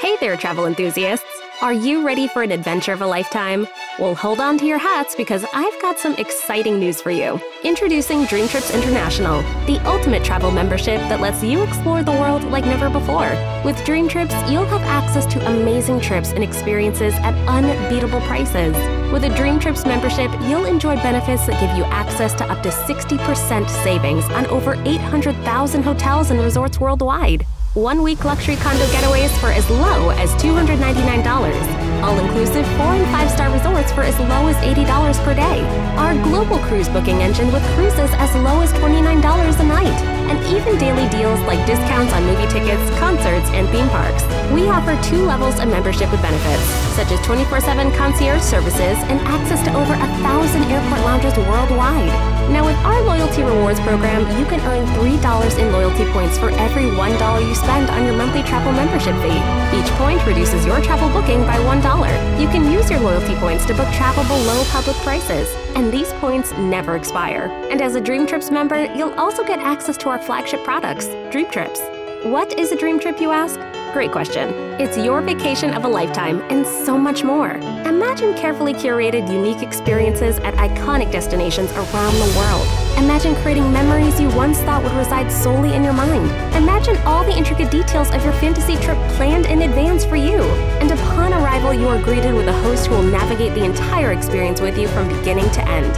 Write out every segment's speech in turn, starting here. Hey there, travel enthusiasts! Are you ready for an adventure of a lifetime? Well, hold on to your hats because I've got some exciting news for you. Introducing DreamTrips International, the ultimate travel membership that lets you explore the world like never before. With DreamTrips, you'll have access to amazing trips and experiences at unbeatable prices. With a DreamTrips membership, you'll enjoy benefits that give you access to up to 60% savings on over 800,000 hotels and resorts worldwide. One-week luxury condo getaways for as low as $299. All-inclusive 4- and 5-star resorts for as low as $80 per day. Our global cruise booking engine with cruises as low as $29 a night. And even daily deals like discounts on movie tickets, concerts, and theme parks. We offer 2 levels of membership with benefits, such as 24/7 concierge services and access to over 1,000 airport lounges worldwide. Now with our Loyalty Rewards program, you can earn $3 in loyalty points for every $1 you spend on your monthly travel membership fee. Each point reduces your travel booking by $1. You can use your loyalty points to book travel below public prices, and these points never expire. And as a DreamTrips member, you'll also get access to our flagship products, DreamTrips. What is a DreamTrip, you ask? Great question. It's your vacation of a lifetime and so much more. Imagine carefully curated, unique experiences at iconic destinations around the world. Imagine creating memories you once thought would reside solely in your mind. Imagine all the intricate details of your fantasy trip planned in advance for you. And upon arrival, you are greeted with a host who will navigate the entire experience with you from beginning to end.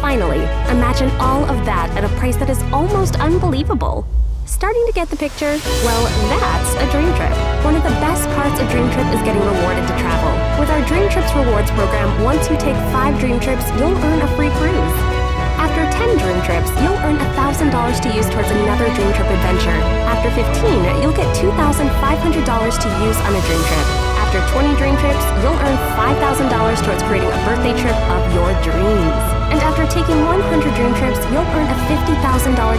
Finally, imagine all of that at a price that is almost unbelievable. Starting to get the picture? Well, that's a DreamTrip. One of the best parts of DreamTrip is getting rewarded to travel. With our DreamTrips Rewards program, once you take 5 DreamTrips, you'll earn a free cruise. After 10 DreamTrips, you'll earn $1,000 to use towards another DreamTrip adventure. After 15, you'll get $2,500 to use on a DreamTrip. After 20 DreamTrips, you'll earn $5,000 towards creating a birthday trip of your dreams. And after taking 100 DreamTrips, you'll earn a $50,000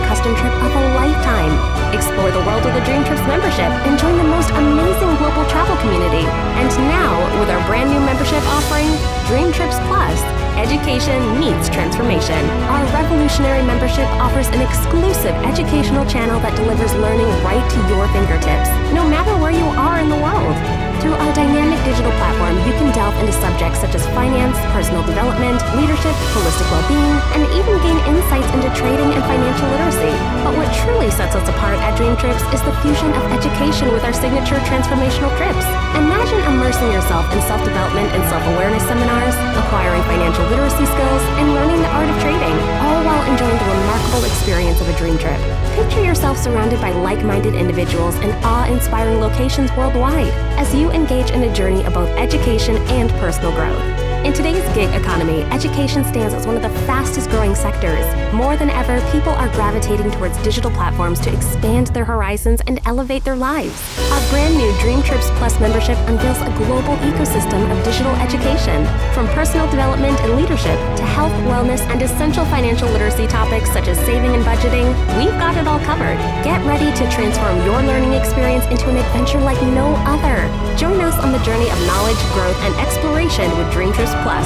custom trip of a lifetime. Explore the world with a DreamTrips membership and join the most amazing global travel community. And now, with our brand new membership offering, DreamTrips Plus, education meets transformation. Our revolutionary membership offers an exclusive educational channel that delivers learning right to your fingertips, no matter where you are in the world. Through our dynamic digital platform, you can delve into subjects such as finance, personal development, leadership, holistic well-being, and even gain insights into trading and financial literacy. But what truly sets us apart at DreamTrips is the fusion of education with our signature transformational trips. Imagine immersing yourself in self-development and self-awareness seminars, acquiring financial literacy skills, and learning the art of trading, all while enjoying the remarkable experience of a DreamTrip. Picture yourself surrounded by like-minded individuals in awe-inspiring locations worldwide as you engage in a journey of both education and personal growth. In today's gig economy, education stands as one of the fastest growing sectors. More than ever, people are gravitating towards digital platforms to expand their horizons and elevate their lives. Our brand new DreamTrips Plus membership unveils a global ecosystem of digital education, from personal development and leadership to health, wellness, and essential financial literacy topics such as saving and budgeting. We've got it all covered. Get ready to transform your learning experience into an adventure like no other. Join us on the journey of knowledge, growth, and exploration with DreamTrips Plus.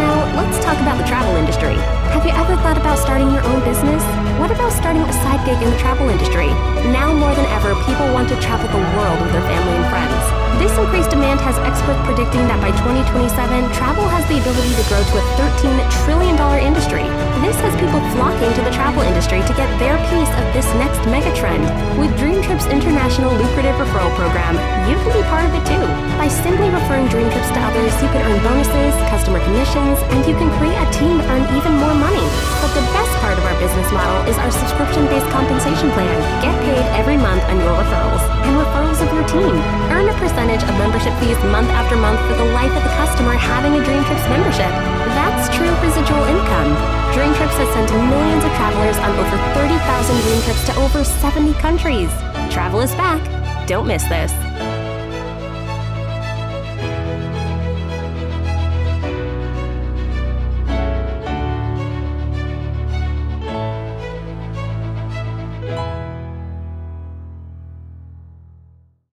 Now, let's talk about the travel industry. Have you ever thought about starting your own business? What about starting a side gig in the travel industry? Now more than ever, people want to travel the world with their family and friends. This increased demand has experts predicting that by 2027, travel has the ability to grow to a $13 trillion industry. This has people flocking to the travel industry to get their piece of this next megatrend. With DreamTrips International Lucrative Referral Program, you can be part of it too. By simply referring DreamTrips to others, you can earn bonuses, customer commissions, and you can create a team to earn even more money. But the best part of our business model is our subscription-based compensation plan. Get paid every month on your referrals and referrals of your team. Earn a percentage of membership fees month after month for the life of the customer having a DreamTrips membership. That's true residual income. DreamTrips has sent millions of travelers on over 30,000 DreamTrips to over 70 countries. Travel is back. Don't miss this.